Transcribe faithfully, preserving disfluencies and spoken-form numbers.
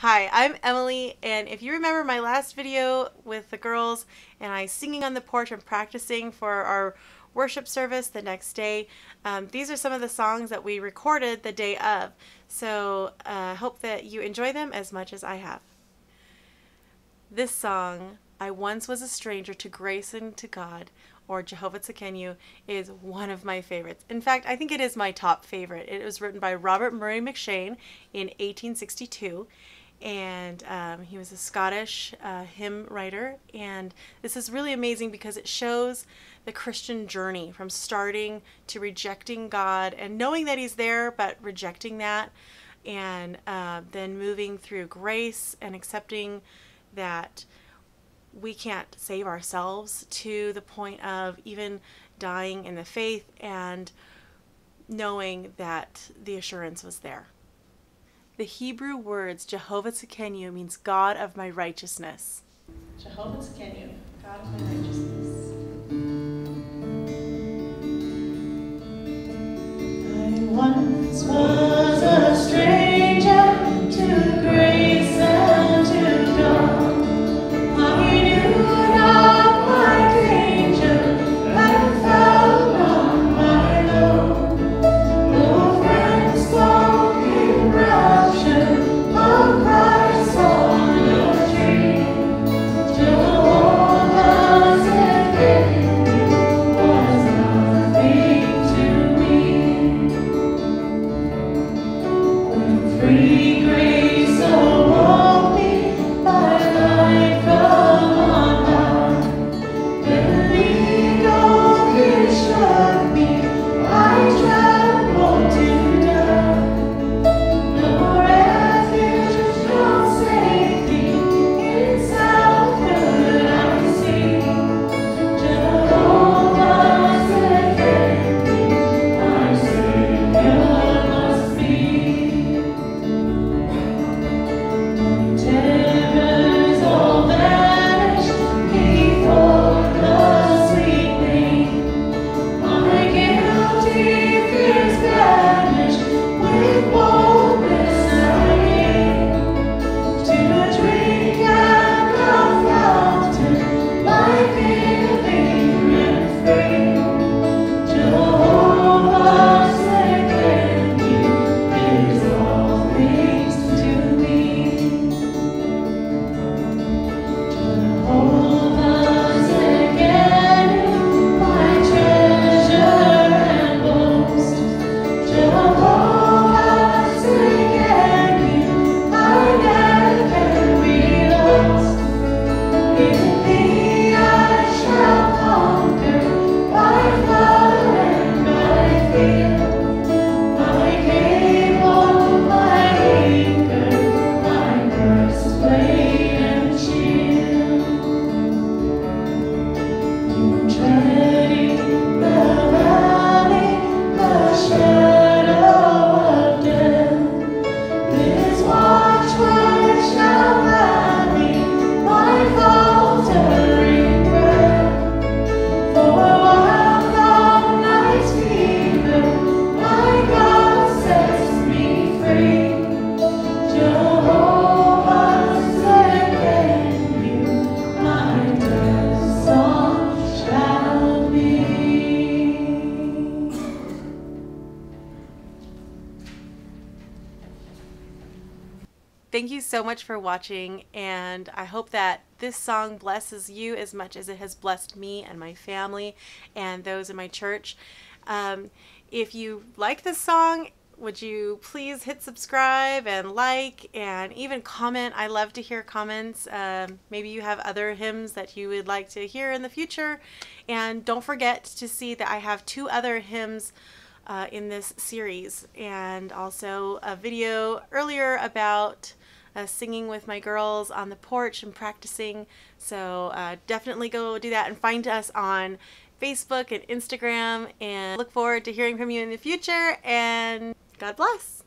Hi, I'm Emily, and if you remember my last video with the girls and I singing on the porch and practicing for our worship service the next day, um, these are some of the songs that we recorded the day of. So I uh, hope that you enjoy them as much as I have. This song, I Once Was a Stranger to Grace and to God, or Jehovah Tsidkenu, is one of my favorites. In fact, I think it is my top favorite. It was written by Robert Murray M'Cheyne in eighteen sixty-two, and um, he was a Scottish uh, hymn writer. And this is really amazing because it shows the Christian journey from starting to rejecting God and knowing that he's there but rejecting that, and uh, then moving through grace and accepting that we can't save ourselves, to the point of even dying in the faith and knowing that the assurance was there. The Hebrew words Jehovah Tsidkenu means God of my righteousness. Jehovah Tsidkenu, God of my righteousness. I once was a stranger to grace and to God. Thank you so much for watching, and I hope that this song blesses you as much as it has blessed me and my family and those in my church. Um, if you like this song, would you please hit subscribe and like and even comment. I love to hear comments. Um, maybe you have other hymns that you would like to hear in the future. And don't forget to see that I have two other hymns uh, in this series, and also a video earlier about Uh, singing with my girls on the porch and practicing. So uh, definitely go do that, and find us on Facebook and Instagram, and look forward to hearing from you in the future, and God bless.